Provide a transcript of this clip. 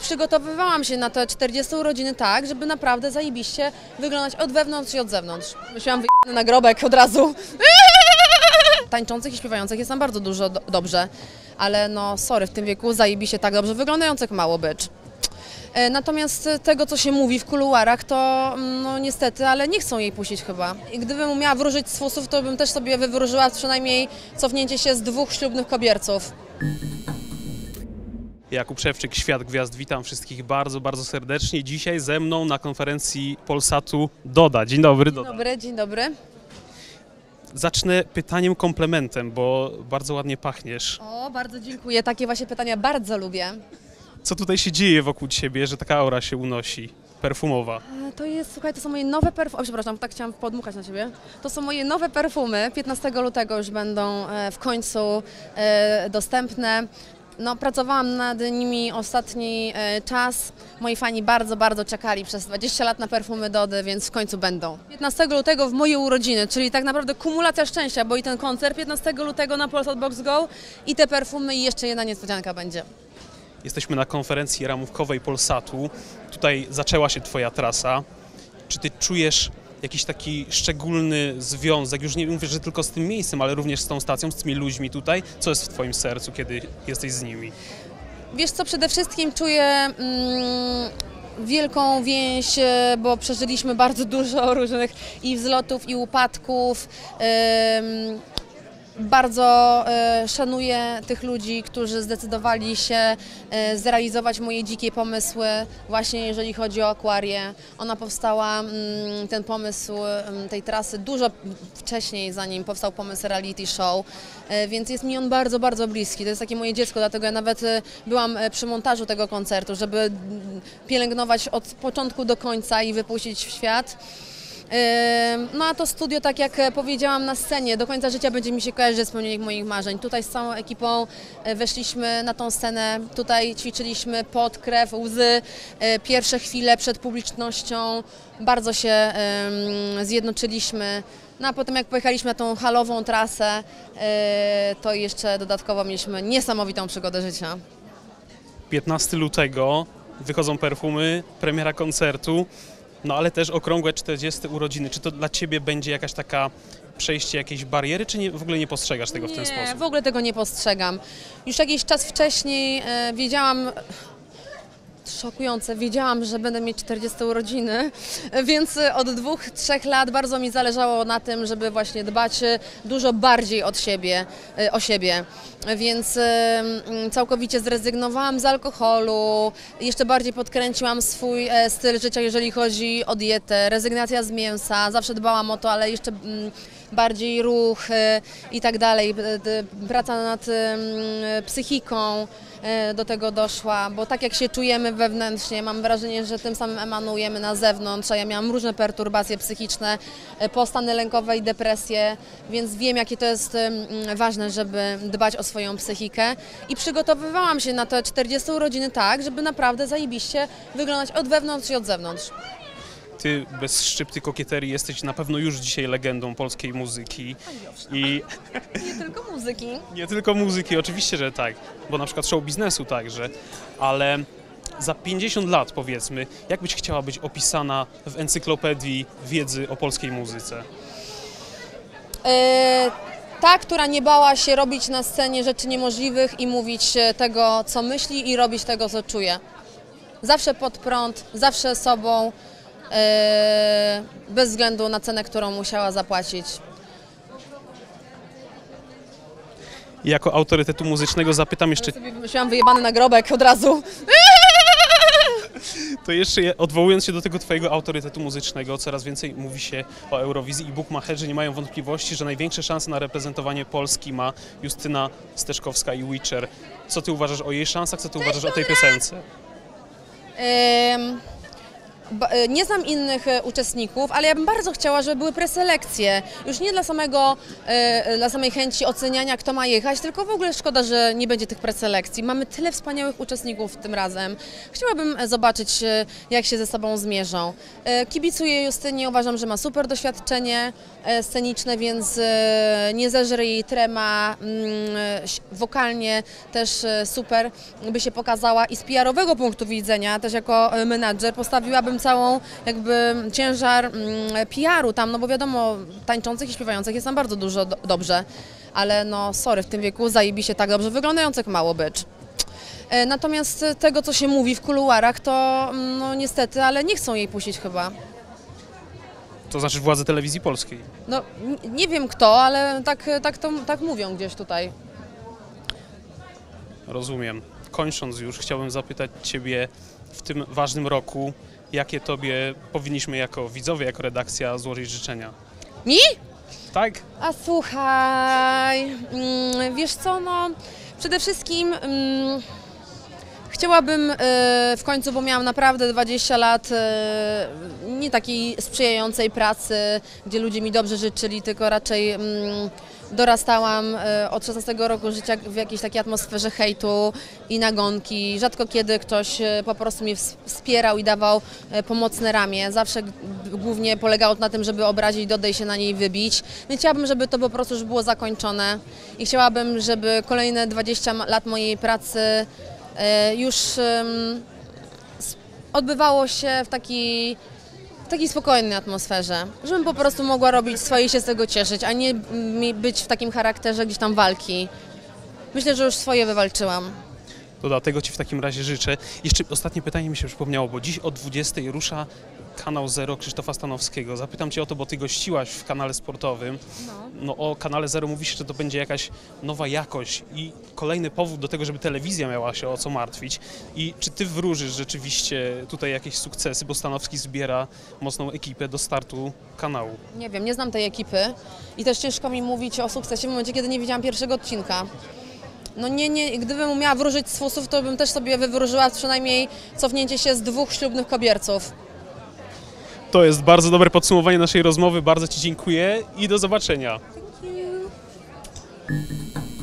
Przygotowywałam się na te 40 urodziny tak, żeby naprawdę zajebiście wyglądać od wewnątrz i od zewnątrz. Musiałam wyjechać na grobek od razu. Tańczących i śpiewających jest tam bardzo dużo dobrze, ale no sorry, w tym wieku zajebiście tak dobrze wyglądających mało bycz. Natomiast tego, co się mówi w kuluarach, to no niestety, ale nie chcą jej puścić chyba. I gdybym umiała wróżyć z fusów, to bym też sobie wywróżyła przynajmniej cofnięcie się z 2 ślubnych kobierców. Jakub Szewczyk, Świat Gwiazd, witam wszystkich bardzo, bardzo serdecznie. Dzisiaj ze mną na konferencji Polsatu Doda. Dzień dobry, Doda. Dzień dobry, dzień dobry. Zacznę pytaniem komplementem, bo bardzo ładnie pachniesz. O, bardzo dziękuję. Takie właśnie pytania bardzo lubię. Co tutaj się dzieje wokół ciebie, że taka aura się unosi? Perfumowa. To jest, słuchaj, to są moje nowe perfumy. O, przepraszam, tak chciałam podmuchać na ciebie. To są moje nowe perfumy. 15 lutego już będą w końcu dostępne. No, pracowałam nad nimi ostatni czas. Moi fani bardzo, bardzo czekali przez 20 lat na perfumy Dody, więc w końcu będą. 15 lutego w moje urodziny, czyli tak naprawdę kumulacja szczęścia, bo i ten koncert 15 lutego na Polsat Box Go i te perfumy i jeszcze jedna niespodzianka będzie. Jesteśmy na konferencji ramówkowej Polsatu. Tutaj zaczęła się twoja trasa. Czy ty czujesz jakiś taki szczególny związek, już nie mówię, że tylko z tym miejscem, ale również z tą stacją, z tymi ludźmi tutaj? Co jest w twoim sercu, kiedy jesteś z nimi? Wiesz co, przede wszystkim czuję wielką więź, bo przeżyliśmy bardzo dużo różnych i wzlotów, i upadków. Bardzo szanuję tych ludzi, którzy zdecydowali się zrealizować moje dzikie pomysły, właśnie jeżeli chodzi o Aquarię. Ona powstała, ten pomysł tej trasy, dużo wcześniej, zanim powstał pomysł reality show, więc jest mi on bardzo, bardzo bliski. To jest takie moje dziecko, dlatego ja nawet byłam przy montażu tego koncertu, żeby pielęgnować od początku do końca i wypuścić w świat. No a to studio, tak jak powiedziałam na scenie, do końca życia będzie mi się kojarzyć ze spełnieniem moich marzeń. Tutaj z całą ekipą weszliśmy na tą scenę, tutaj ćwiczyliśmy pod krew, łzy, pierwsze chwile przed publicznością, bardzo się zjednoczyliśmy. No a potem jak pojechaliśmy na tą halową trasę, to jeszcze dodatkowo mieliśmy niesamowitą przygodę życia. 15 lutego wychodzą perfumy, premiera koncertu. No ale też okrągłe 40 urodziny. Czy to dla ciebie będzie jakaś taka przejście jakiejś bariery, czy w ogóle nie postrzegasz tego w ten sposób? Nie, w ogóle tego nie postrzegam. Już jakiś czas wcześniej wiedziałam, szokujące, wiedziałam, że będę mieć 40 urodziny, więc od 2-3 lat bardzo mi zależało na tym, żeby właśnie dbać dużo bardziej o siebie, więc całkowicie zrezygnowałam z alkoholu, jeszcze bardziej podkręciłam swój styl życia, jeżeli chodzi o dietę, rezygnacja z mięsa, zawsze dbałam o to, ale jeszcze bardziej ruch i tak dalej, praca nad psychiką do tego doszła, bo tak jak się czujemy wewnętrznie, mam wrażenie, że tym samym emanujemy na zewnątrz, a ja miałam różne perturbacje psychiczne, postany lękowe i depresje, więc wiem, jakie to jest ważne, żeby dbać o swoją psychikę i przygotowywałam się na te 40 urodziny tak, żeby naprawdę zajebiście wyglądać od wewnątrz i od zewnątrz. Ty bez szczypty kokieterii jesteś na pewno już dzisiaj legendą polskiej muzyki. I nie tylko muzyki. Nie tylko muzyki, oczywiście, że tak, bo na przykład show biznesu także, ale za 50 lat powiedzmy, jak byś chciała być opisana w encyklopedii wiedzy o polskiej muzyce? Ta, która nie bała się robić na scenie rzeczy niemożliwych i mówić tego, co myśli i robić tego, co czuje. Zawsze pod prąd, zawsze sobą. Bez względu na cenę, którą musiała zapłacić. Jako autorytetu muzycznego zapytam jeszcze... Ja sobie wymyśliłam wyjebany nagrobek od razu. To jeszcze odwołując się do tego twojego autorytetu muzycznego, coraz więcej mówi się o Eurowizji i bukmacherzy nie mają wątpliwości, że największe szanse na reprezentowanie Polski ma Justyna Steczkowska i Witcher. Co ty uważasz o jej szansach, co ty uważasz o tej piosence? Nie znam innych uczestników, ale ja bym bardzo chciała, żeby były preselekcje. Już nie dla samej chęci oceniania, kto ma jechać, tylko w ogóle szkoda, że nie będzie tych preselekcji. Mamy tyle wspaniałych uczestników tym razem. Chciałabym zobaczyć, jak się ze sobą zmierzą. Kibicuję Justynie, uważam, że ma super doświadczenie sceniczne, więc nie zeżre jej trema, wokalnie też super by się pokazała i z PR-owego punktu widzenia, też jako menadżer postawiłabym całą jakby ciężar PR-u tam, no bo wiadomo, tańczących i śpiewających jest tam bardzo dużo dobrze, ale no sorry, w tym wieku zajebiście tak dobrze wyglądających mało bycz. Natomiast tego, co się mówi w kuluarach, to no niestety, ale nie chcą jej puścić chyba. To znaczy władze telewizji polskiej? No nie wiem kto, ale tak mówią gdzieś tutaj. Rozumiem. Kończąc już, chciałbym zapytać Ciebie w tym ważnym roku, jakie Tobie powinniśmy jako widzowie, jako redakcja złożyć życzenia? Mi? Tak. A słuchaj, wiesz co, no przede wszystkim chciałabym w końcu, bo miałam naprawdę 20 lat nie takiej sprzyjającej pracy, gdzie ludzie mi dobrze życzyli, tylko raczej dorastałam od 16 roku życia w jakiejś takiej atmosferze hejtu i nagonki. Rzadko kiedy ktoś po prostu mnie wspierał i dawał pomocne ramię. Zawsze głównie polegało to na tym, żeby obrazić, dodej się na niej wybić. Więc chciałabym, żeby to po prostu już było zakończone i chciałabym, żeby kolejne 20 lat mojej pracy już odbywało się w takiej spokojnej atmosferze, żebym po prostu mogła robić swoje i się z tego cieszyć, a nie być w takim charakterze gdzieś tam walki. Myślę, że już swoje wywalczyłam. To tego Ci w takim razie życzę. Jeszcze ostatnie pytanie mi się przypomniało, bo dziś o 20:00 rusza Kanał Zero Krzysztofa Stanowskiego. Zapytam Cię o to, bo Ty gościłaś w kanale sportowym. No o Kanale Zero mówi się, że to będzie jakaś nowa jakość i kolejny powód do tego, żeby telewizja miała się o co martwić. I czy Ty wróżysz rzeczywiście tutaj jakieś sukcesy, bo Stanowski zbiera mocną ekipę do startu kanału? Nie wiem, nie znam tej ekipy i też ciężko mi mówić o sukcesie w momencie, kiedy nie widziałam pierwszego odcinka. No nie, gdybym umiała wróżyć z fusów, to bym też sobie wywróżyła przynajmniej cofnięcie się z 2 ślubnych kobierców. To jest bardzo dobre podsumowanie naszej rozmowy. Bardzo Ci dziękuję i do zobaczenia. Thank you.